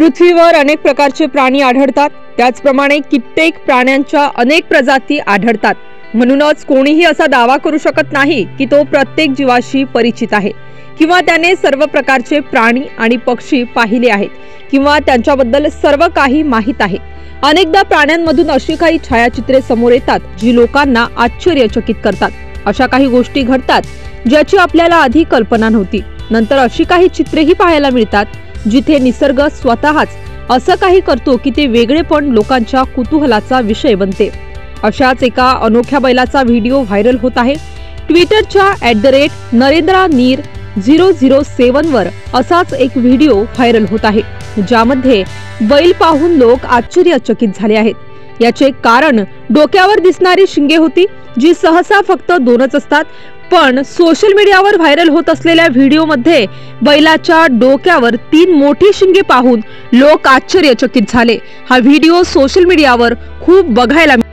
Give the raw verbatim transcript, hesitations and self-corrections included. पृथ्वीवर अनेक प्रकारचे प्राणी आढळतात, त्याचप्रमाणे कित्येक प्राण्यांच्या अनेक प्रजाती आढळतात। म्हणूनच कोणीही असा दावा करू शकत नाही की तो प्रत्येक जीवाशी परिचित आहे किंवा त्याने सर्व प्रकारचे प्राणी आणि पक्षी पाहिले आहेत किंवा त्यांच्याबद्दल सर्व काही माहित आहे। अनेकदा प्राण्यांमधून अशी काही छायाचित्रे समोर येतात जी लोकांना आश्चर्यचकित करतात। अशा काही गोष्टी घडतात ज्याची आपल्याला आधी कल्पना नव्हती। नंतर अशी काही चित्रेही पाहायला मिळतात जिथे निसर्ग स्वतःच असं काही करतो की ते वेगळेपण लोकांच्या कुतूहलाचा विषय बनते। अशाच एका अनोख्या बैलाचा व्हिडिओ व्हायरल होत आहे। ट्विटरच्या ॲट द रेट नरेंद्रा नीर झिरो झिरो सेवन वर असाच एक व्हिडिओ व्हायरल होत आहे ज्यामध्ये बैल पाहून लोक आश्चर्यचकित झाले आहेत। याचे कारण डोक्यावर दिसणारी शिंगे होती, जी सहसा फक्त दोनच असतात, पण सोशल मीडियावर व्हायरल होत असलेल्या व्हिडिओमध्ये बैलाच्या डोक्यावर तीन मोठी शिंगे पाहून लोक आश्चर्यचकित झाले। हा व्हिडिओ सोशल मीडियावर खूप बघायला